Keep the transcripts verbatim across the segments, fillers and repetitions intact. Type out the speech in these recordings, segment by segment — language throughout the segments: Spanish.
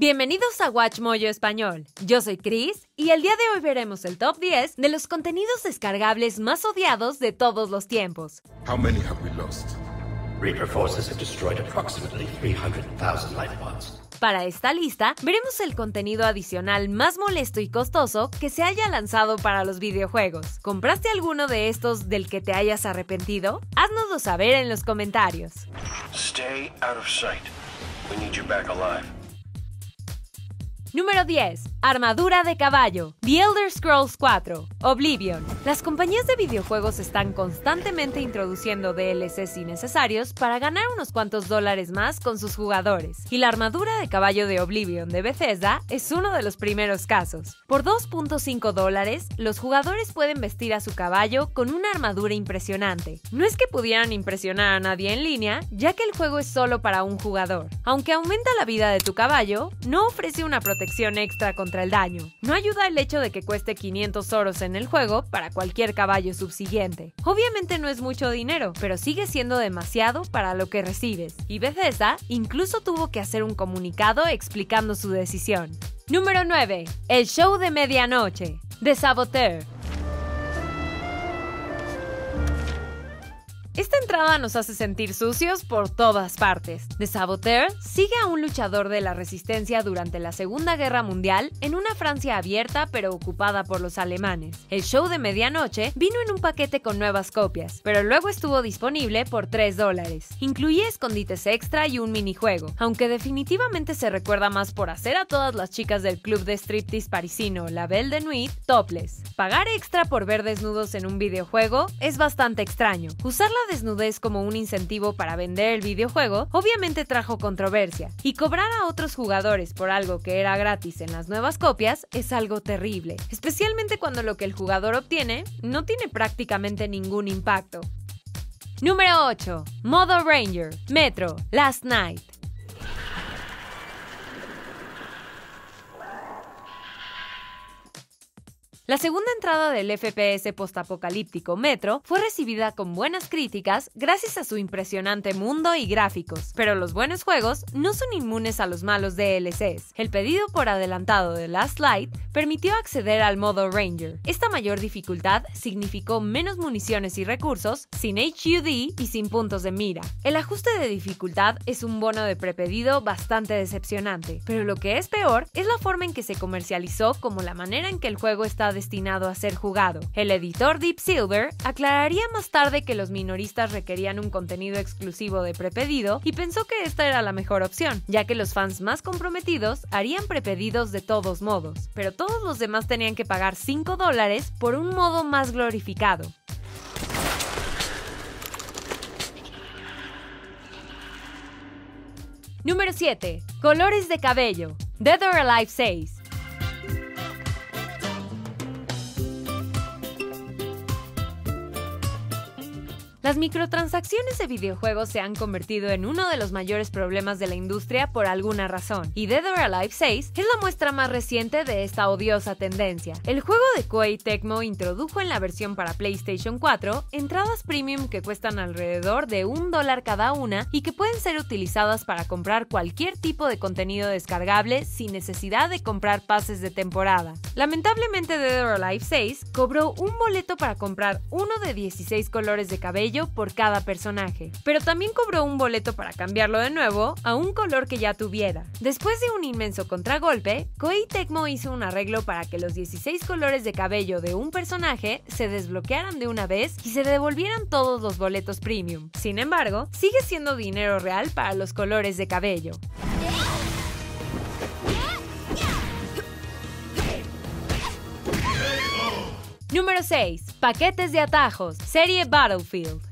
Bienvenidos a WatchMojo Español. Yo soy Chris y el día de hoy veremos el top diez de los contenidos descargables más odiados de todos los tiempos. How many have we lost? Reaper forces have destroyed approximately three hundred thousand life pods. Para esta lista, veremos el contenido adicional más molesto y costoso que se haya lanzado para los videojuegos. ¿Compraste alguno de estos del que te hayas arrepentido? Haznoslo saber en los comentarios. Stay out of sight. We need you back alive. Número diez. Armadura de caballo. The Elder Scrolls cuatro. Oblivion. Las compañías de videojuegos están constantemente introduciendo D L Cs innecesarios para ganar unos cuantos dólares más con sus jugadores, y la armadura de caballo de Oblivion de Bethesda es uno de los primeros casos. Por dos punto cinco dólares, los jugadores pueden vestir a su caballo con una armadura impresionante. No es que pudieran impresionar a nadie en línea, ya que el juego es solo para un jugador. Aunque aumenta la vida de tu caballo, no ofrece una protección protección extra contra el daño. No ayuda el hecho de que cueste quinientos oros en el juego para cualquier caballo subsiguiente. Obviamente no es mucho dinero, pero sigue siendo demasiado para lo que recibes, y Bethesda incluso tuvo que hacer un comunicado explicando su decisión. Número nueve. El show de medianoche. The Saboteur. Esta entrada nos hace sentir sucios por todas partes. The Saboteur sigue a un luchador de la resistencia durante la Segunda Guerra Mundial en una Francia abierta pero ocupada por los alemanes. El show de medianoche vino en un paquete con nuevas copias, pero luego estuvo disponible por tres dólares. Incluía escondites extra y un minijuego, aunque definitivamente se recuerda más por hacer a todas las chicas del club de striptease parisino La Belle de Nuit topless. Pagar extra por ver desnudos en un videojuego es bastante extraño. Usar la desnudez como un incentivo para vender el videojuego obviamente trajo controversia, y cobrar a otros jugadores por algo que era gratis en las nuevas copias es algo terrible, especialmente cuando lo que el jugador obtiene no tiene prácticamente ningún impacto. Número ocho. Modo Ranger. Metro: Last Light. La segunda entrada del F P S postapocalíptico Metro fue recibida con buenas críticas gracias a su impresionante mundo y gráficos, pero los buenos juegos no son inmunes a los malos D L Cs. El pedido por adelantado de Last Light permitió acceder al modo Ranger. Esta mayor dificultad significó menos municiones y recursos, sin H U D y sin puntos de mira. El ajuste de dificultad es un bono de prepedido bastante decepcionante, pero lo que es peor es la forma en que se comercializó como la manera en que el juego está destinado a ser jugado. El editor Deep Silver aclararía más tarde que los minoristas requerían un contenido exclusivo de prepedido y pensó que esta era la mejor opción, ya que los fans más comprometidos harían prepedidos de todos modos, pero todos los demás tenían que pagar cinco dólares por un modo más glorificado. Número siete. Colores de cabello. Dead or Alive seis. Las microtransacciones de videojuegos se han convertido en uno de los mayores problemas de la industria por alguna razón, y Dead or Alive seis es la muestra más reciente de esta odiosa tendencia. El juego de Koei Tecmo introdujo en la versión para PlayStation cuatro entradas premium que cuestan alrededor de un dólar cada una y que pueden ser utilizadas para comprar cualquier tipo de contenido descargable sin necesidad de comprar pases de temporada. Lamentablemente, Dead or Alive seis cobró un boleto para comprar uno de dieciséis colores de cabello por cada personaje, pero también cobró un boleto para cambiarlo de nuevo a un color que ya tuviera. Después de un inmenso contragolpe, Koei Tecmo hizo un arreglo para que los dieciséis colores de cabello de un personaje se desbloquearan de una vez y se devolvieran todos los boletos premium. Sin embargo, sigue siendo dinero real para los colores de cabello. Número seis. Paquetes de atajos. Serie Battlefield.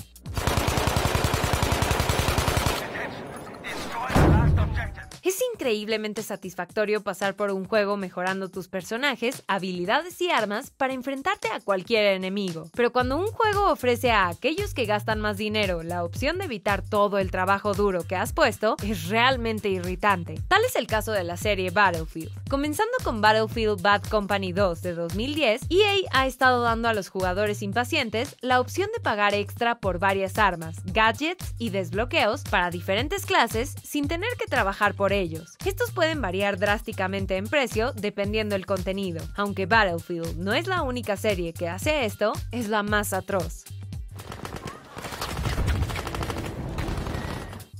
Es increíblemente satisfactorio pasar por un juego mejorando tus personajes, habilidades y armas para enfrentarte a cualquier enemigo. Pero cuando un juego ofrece a aquellos que gastan más dinero la opción de evitar todo el trabajo duro que has puesto, es realmente irritante. Tal es el caso de la serie Battlefield. Comenzando con Battlefield Bad Company dos de dos mil diez, E A ha estado dando a los jugadores impacientes la opción de pagar extra por varias armas, gadgets y desbloqueos para diferentes clases sin tener que trabajar por ellos. euros. Estos pueden variar drásticamente en precio dependiendo el contenido, aunque Battlefield no es la única serie que hace esto, es la más atroz.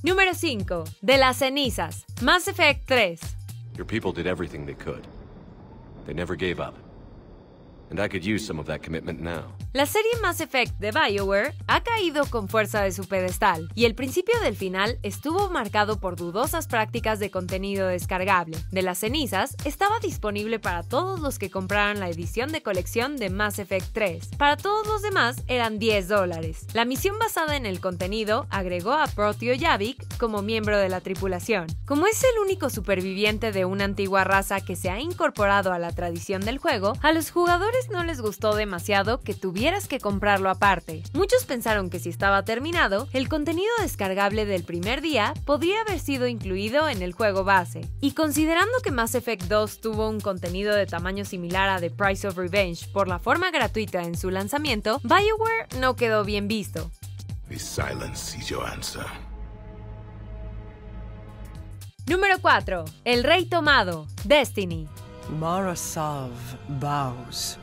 Número cinco. De las cenizas. Mass Effect tres. Your people did everything they could. They never gave up. And I could use some of that commitment now. La serie Mass Effect de BioWare ha caído con fuerza de su pedestal, y el principio del final estuvo marcado por dudosas prácticas de contenido descargable. De las cenizas estaba disponible para todos los que compraran la edición de colección de Mass Effect tres. Para todos los demás eran diez dólares. La misión basada en el contenido agregó a Proteo Yavik como miembro de la tripulación. Como es el único superviviente de una antigua raza que se ha incorporado a la tradición del juego, a los jugadores no les gustó demasiado que tuvieras que comprarlo aparte. Muchos pensaron que si estaba terminado, el contenido descargable del primer día podría haber sido incluido en el juego base. Y considerando que Mass Effect dos tuvo un contenido de tamaño similar a The Price of Revenge por la forma gratuita en su lanzamiento, BioWare no quedó bien visto. The silence is your answer. Número cuatro. El Rey Tomado, Destiny. Marasav bows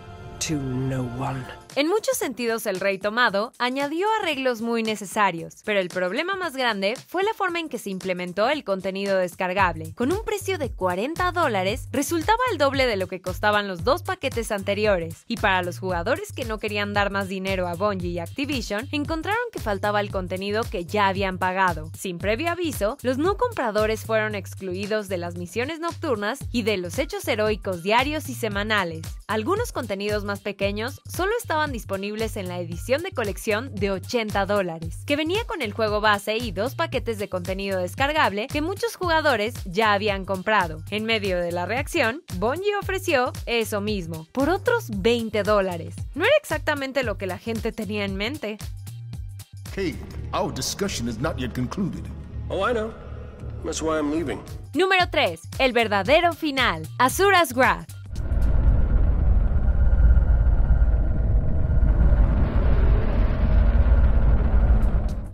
to no one. En muchos sentidos, el Rey Tomado añadió arreglos muy necesarios, pero el problema más grande fue la forma en que se implementó el contenido descargable. Con un precio de cuarenta dólares, resultaba el doble de lo que costaban los dos paquetes anteriores, y para los jugadores que no querían dar más dinero a Bungie y Activision, encontraron que faltaba el contenido que ya habían pagado. Sin previo aviso, los no compradores fueron excluidos de las misiones nocturnas y de los hechos heroicos diarios y semanales. Algunos contenidos más pequeños solo estaban disponibles en la edición de colección de ochenta dólares, que venía con el juego base y dos paquetes de contenido descargable que muchos jugadores ya habían comprado. En medio de la reacción, Bungie ofreció eso mismo, por otros veinte dólares. No era exactamente lo que la gente tenía en mente. Hey, our discussion is not yet concluded. Oh, I know. That's why I'm leaving. Número tres. El verdadero final. Asura's Wrath.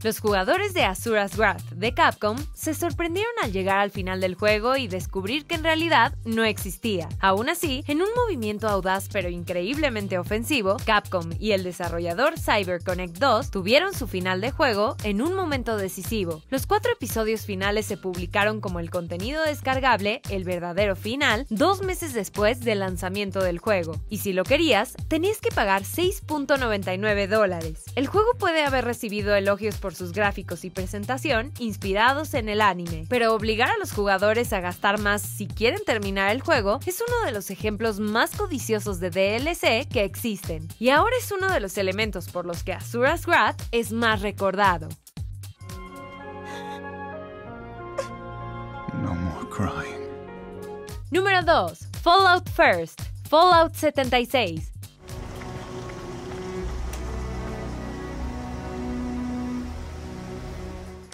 Los jugadores de Asura's Wrath de Capcom se sorprendieron al llegar al final del juego y descubrir que en realidad no existía. Aún así, en un movimiento audaz pero increíblemente ofensivo, Capcom y el desarrollador CyberConnect dos tuvieron su final de juego en un momento decisivo. Los cuatro episodios finales se publicaron como el contenido descargable, el verdadero final, dos meses después del lanzamiento del juego. Y si lo querías, tenías que pagar seis punto noventa y nueve dólares. El juego puede haber recibido elogios por sus gráficos y presentación inspirados en el anime, pero obligar a los jugadores a gastar más si quieren terminar el juego es uno de los ejemplos más codiciosos de D L C que existen, y ahora es uno de los elementos por los que Asura's Wrath es más recordado. No more crying. Número dos. Fallout First, Fallout setenta y seis.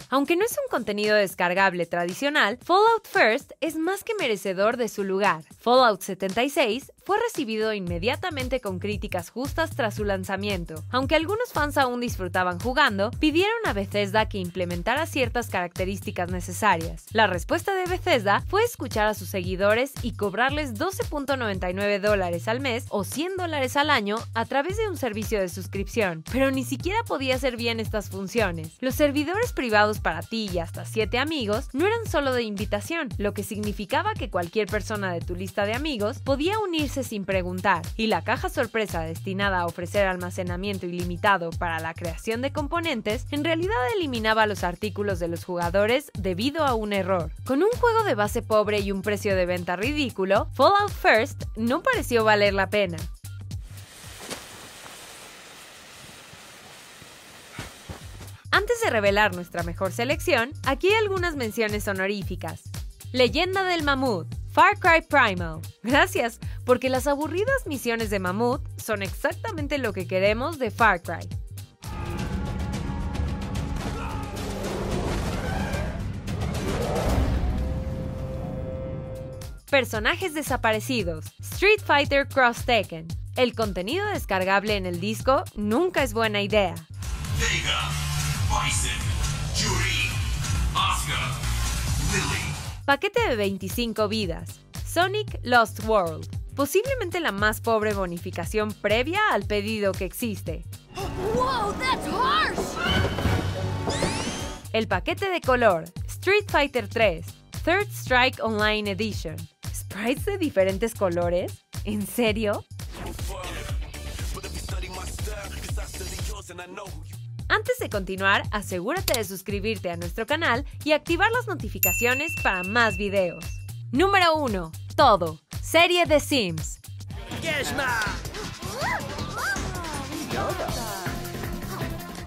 Aunque no es un contenido descargable tradicional, Fallout First es más que merecedor de su lugar. Fallout setenta y seis fue recibido inmediatamente con críticas justas tras su lanzamiento. Aunque algunos fans aún disfrutaban jugando, pidieron a Bethesda que implementara ciertas características necesarias. La respuesta de Bethesda fue escuchar a sus seguidores y cobrarles doce punto noventa y nueve dólares al mes o cien dólares al año a través de un servicio de suscripción, pero ni siquiera podía hacer bien estas funciones. Los servidores privados para ti y hasta siete amigos no eran solo de invitación, lo que significaba que cualquier persona de tu lista de amigos podía unirse sin preguntar, y la caja sorpresa destinada a ofrecer almacenamiento ilimitado para la creación de componentes en realidad eliminaba los artículos de los jugadores debido a un error. Con un juego de base pobre y un precio de venta ridículo, Fallout First no pareció valer la pena. Antes de revelar nuestra mejor selección, aquí algunas menciones honoríficas. Leyenda del Mamut, Far Cry Primal. Gracias, porque las aburridas misiones de Mamut son exactamente lo que queremos de Far Cry. Personajes desaparecidos, Street Fighter Cross Tekken. El contenido descargable en el disco nunca es buena idea. Bison, Yuri, Oscar, Lily. Paquete de veinticinco vidas. Sonic Lost World. Posiblemente la más pobre bonificación previa al pedido que existe. Wow, that's harsh. El paquete de color. Street Fighter tres. Third Strike Online Edition. ¿Sprites de diferentes colores? ¿En serio? Antes de continuar, asegúrate de suscribirte a nuestro canal y activar las notificaciones para más videos. Número uno. Todo. Serie de Sims.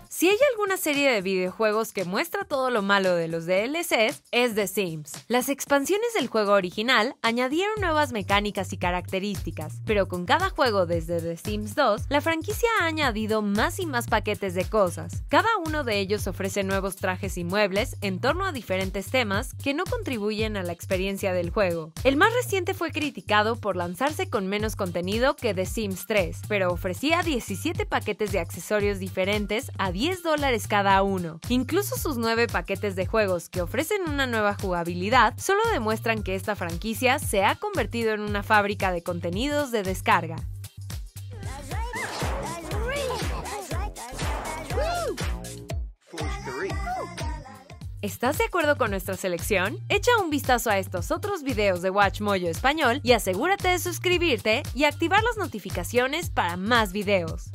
Si hay alguna serie de videojuegos que muestra todo lo malo de los D L Cs, es The Sims. Las expansiones del juego original añadieron nuevas mecánicas y características, pero con cada juego desde The Sims dos, la franquicia ha añadido más y más paquetes de cosas. Cada uno de ellos ofrece nuevos trajes y muebles en torno a diferentes temas que no contribuyen a la experiencia del juego. El más reciente fue criticado por lanzarse con menos contenido que The Sims tres, pero ofrecía diecisiete paquetes de accesorios diferentes a diez diez dólares cada uno. Incluso sus nueve paquetes de juegos que ofrecen una nueva jugabilidad solo demuestran que esta franquicia se ha convertido en una fábrica de contenidos de descarga. ¿Estás de acuerdo con nuestra selección? Echa un vistazo a estos otros videos de WatchMojo Español y asegúrate de suscribirte y activar las notificaciones para más videos.